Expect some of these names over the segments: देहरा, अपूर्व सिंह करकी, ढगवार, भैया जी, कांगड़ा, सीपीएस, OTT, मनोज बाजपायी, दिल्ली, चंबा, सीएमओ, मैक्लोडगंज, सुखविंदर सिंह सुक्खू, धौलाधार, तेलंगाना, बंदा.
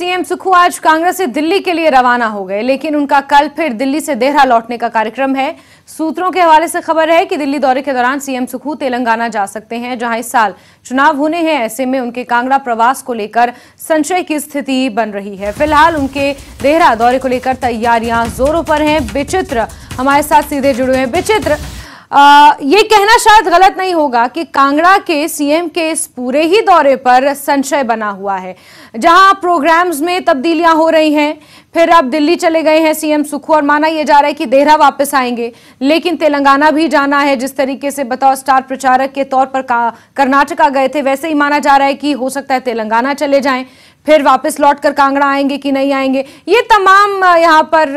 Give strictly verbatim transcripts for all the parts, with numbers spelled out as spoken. CM Sukhu आज कांगड़ा से दिल्ली के लिए रवाना हो गए, लेकिन उनका कल फिर दिल्ली से देहरा लौटने का कार्यक्रम है। सूत्रों के हवाले से खबर है कि दिल्ली दौरे के दौरान सीएम सुक्खू तेलंगाना जा सकते हैं, जहां इस साल चुनाव होने हैं। ऐसे में उनके कांगड़ा प्रवास को लेकर संशय की स्थिति बन रही है। फिलहाल उनके देहरा दौरे को लेकर तैयारियां जोरों पर हैं। विचित्र हमारे साथ सीधे जुड़े हैं। विचित्र, आ, ये कहना शायद गलत नहीं होगा कि कांगड़ा के सीएम के इस पूरे ही दौरे पर संशय बना हुआ है, जहां प्रोग्राम्स में तब्दीलियां हो रही हैं। फिर अब दिल्ली चले गए हैं सीएम सुक्खू और माना यह जा रहा है कि देहरा वापस आएंगे, लेकिन तेलंगाना भी जाना है। जिस तरीके से बताओ स्टार प्रचारक के तौर पर कर्नाटका गए थे, वैसे ही माना जा रहा है कि हो सकता है तेलंगाना चले जाएं, फिर वापस लौटकर कांगड़ा आएंगे कि नहीं आएंगे। ये तमाम यहाँ पर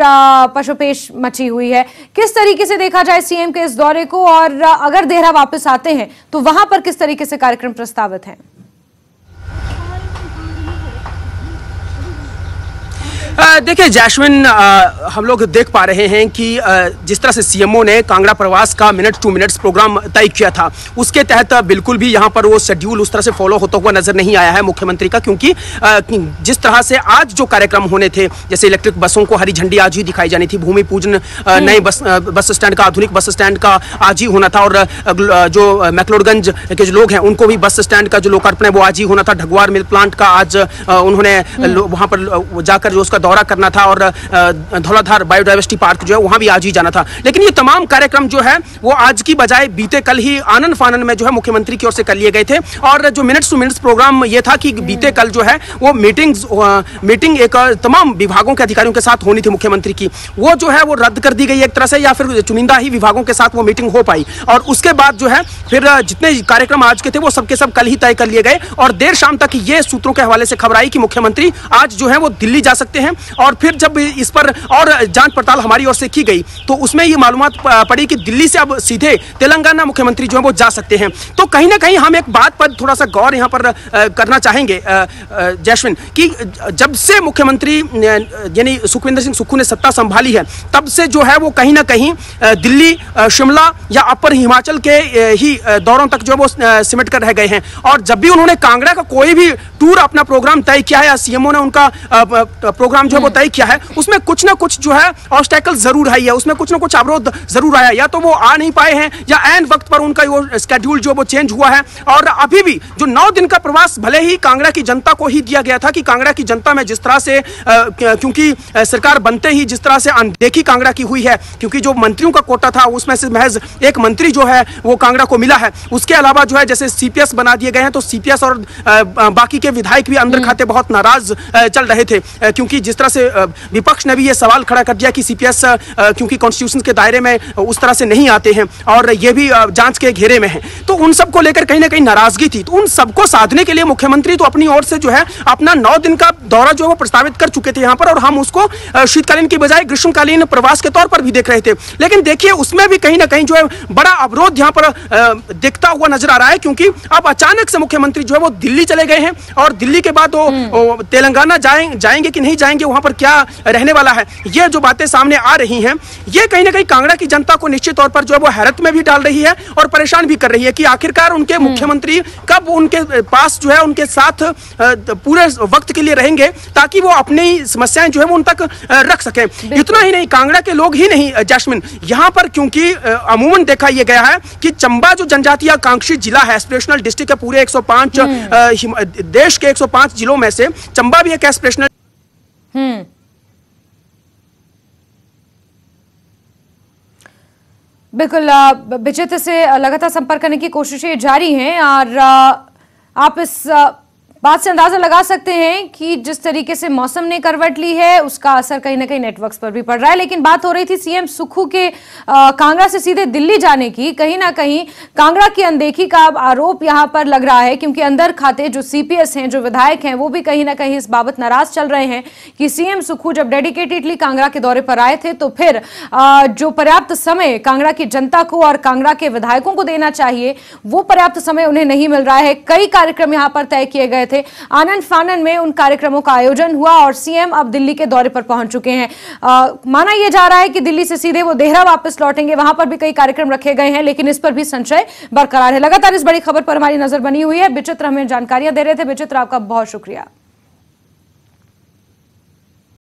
पशुपेश मची हुई है। किस तरीके से देखा जाए सीएम के इस दौरे को, और अगर देहरा वापस आते हैं तो वहां पर किस तरीके से कार्यक्रम प्रस्तावित हैं? देखिए जैस्मिन, हम लोग देख पा रहे हैं कि जिस तरह से सीएमओ ने कांगड़ा प्रवास का मिनट टू मिनट्स प्रोग्राम तय किया था, उसके तहत बिल्कुल भी यहां पर वो शेड्यूल उस तरह से फॉलो होता हुआ नजर नहीं आया है मुख्यमंत्री का। क्योंकि जिस तरह से आज जो कार्यक्रम होने थे, जैसे इलेक्ट्रिक बसों को हरी झंडी आज ही दिखाई जानी थी, भूमि पूजन नए बस बस स्टैंड का, आधुनिक बस स्टैंड का आज ही होना था, और जो मैक्लोडगंज के जो लोग हैं उनको भी बस स्टैंड का जो लोकार्पण है वो आज ही होना था। ढगवार मिल्क प्लांट का आज उन्होंने वहाँ पर जाकर जो उसका दौरा करना था, और धौलाधार बायोडायवर्सिटी पार्क जो है वहां भी आज ही जाना था। लेकिन ये तमाम कार्यक्रम जो है वो आज की बजाय बीते कल ही आनन फानन में जो है मुख्यमंत्री की ओर से कर लिए गए थे। और जो मिनट्स टू मिनट्स प्रोग्राम ये था कि बीते कल जो है वो मीटिंग्स मीटिंग एक तमाम विभागों के अधिकारियों के साथ होनी थी मुख्यमंत्री की, वो जो है वो रद्द कर दी गई एक तरह से, या फिर चुनिंदा ही विभागों के साथ वो मीटिंग हो पाई। और उसके बाद जो है फिर जितने कार्यक्रम आज के थे वो सबके सब कल ही तय कर लिए गए, और देर शाम तक ये सूत्रों के हवाले से खबर आई कि मुख्यमंत्री आज जो है वो दिल्ली जा सकते हैं। और फिर जब इस पर और जांच पड़ताल हमारी ओर से की गई तो उसमें ये मालूमात पड़ी कि दिल्ली से अब सीधे तेलंगाना मुख्यमंत्री जो है वो जा सकते हैं। तो कहीं ना कहीं हम एक बात पर थोड़ा सा गौर यहाँ पर करना चाहेंगे जैस्मिन, कि जब से मुख्यमंत्री यानी सुखविंदर सिंह सुक्खू ने सत्ता संभाली है, तब से जो है वो कहीं ना कहीं दिल्ली, शिमला या अपर हिमाचल के ही दौरों तक जो है वो सिमट कर रह गए हैं। और जब भी उन्होंने कांगड़ा का कोई भी टूर अपना प्रोग्राम तय किया है, या सीएमओ ने उनका प्रोग्राम जो वो तय किया है, उसमें कुछ ना कुछ जो है ऑब्स्टेकल जरूर आई है, उसमें कुछ ना कुछ अवरोध जरूर आया, या तो वो आ नहीं पाए हैं, या ऐन वक्त पर उनका वो स्केड्यूल जो वो चेंज हुआ है। और अभी भी जो नौ दिन का प्रवास भले ही कांगड़ा की जनता को ही दिया गया था कि कांगड़ा की जनता में जिस तरह से, क्योंकि सरकार बनते ही जिस तरह से अनदेखी कांगड़ा की हुई है, क्योंकि जो मंत्रियों का कोटा था उसमें से महज एक मंत्री जो है वो कांगड़ा को मिला है। उसके अलावा जो है जैसे सीपीएस बना दिए गए हैं, तो सीपीएस और बाकी के विधायक भी अंदर खाते बहुत नाराज चल रहे थे, क्योंकि जिस तरह से विपक्ष ने भी ये सवाल खड़ा कर दिया कि सीपीएस क्योंकि कॉन्स्टिट्यूशन के दायरे में उस तरह से नहीं आते हैं और ये भी जांच के घेरे में है, तो उन सबको लेकर कहीं ना कहीं नाराजगी थी। तो उन सबको साधने के लिए मुख्यमंत्री तो अपनी ओर से जो है अपना नौ दिन का दौरा जो है वो प्रस्तावित कर चुके थे यहाँ पर, और हम उसको शीतकालीन की बजाय ग्रीष्मकालीन प्रवास के तौर पर भी देख रहे थे। लेकिन देखिए उसमें भी कहीं ना कहीं जो है बड़ा अवरोध यहाँ पर दिखता हुआ नजर आ रहा है, क्योंकि अब अचानक से मुख्यमंत्री जो है वो दिल्ली चले गए हैं, और दिल्ली के बाद वो तेलंगाना जाएंगे कि नहीं जाएंगे, वहां पर क्या रहने वाला है, ये जो बातें सामने आ रही हैं ये कहीं ना कहीं कांगड़ा की जनता को निश्चित तौर पर जो है वो हैरत में भी डाल रही है और परेशान भी कर रही है कि आखिरकार उनके मुख्यमंत्री कब उनके पास जो है उनके साथ पूरे वक्त के लिए रहेंगे, ताकि वो अपनी समस्याएं जो है वो उन तक रख सकें। इतना ही नहीं, कांगड़ा के लोग ही नहीं जैस्मिन, यहाँ पर क्योंकि अमूमन देखा यह गया है कि चंबा जो जनजातीय आकांक्षी जिला है, एस्पिरेशनल डिस्ट्रिक्ट है, पूरे एक सौ पाँच देश के एक सौ पाँच जिलों में से चंबा भी एक एस्पिरेशनल हम्म बिल्कुल विचित्र से लगातार संपर्क करने की कोशिशें जारी हैं, और आप इस बात से अंदाजा लगा सकते हैं कि जिस तरीके से मौसम ने करवट ली है उसका असर कहीं ना कहीं नेटवर्क्स पर भी पड़ रहा है। लेकिन बात हो रही थी सीएम सुक्खू के कांगड़ा से सीधे दिल्ली जाने की, कहीं ना कहीं कांगड़ा की अनदेखी का अब आरोप यहाँ पर लग रहा है, क्योंकि अंदर खाते जो सीपीएस हैं, जो विधायक हैं, वो भी कहीं ना कहीं इस बाबत नाराज चल रहे हैं कि सीएम सुक्खू जब डेडिकेटेडली कांगड़ा के दौरे पर आए थे तो फिर जो पर्याप्त समय कांगड़ा की जनता को और कांगड़ा के विधायकों को देना चाहिए वो पर्याप्त समय उन्हें नहीं मिल रहा है। कई कार्यक्रम यहाँ पर तय किए गए थे, आनंद फानन में उन कार्यक्रमों का आयोजन हुआ, और सीएम अब दिल्ली के दौरे पर पहुंच चुके हैं। आ, माना यह जा रहा है कि दिल्ली से सीधे वो देहरा वापस लौटेंगे, वहां पर भी कई कार्यक्रम रखे गए हैं, लेकिन इस पर भी संशय बरकरार है। लगातार इस बड़ी खबर पर हमारी नजर बनी हुई है। विचित्र हमें जानकारियां दे रहे थे। विचित्र, आपका बहुत शुक्रिया।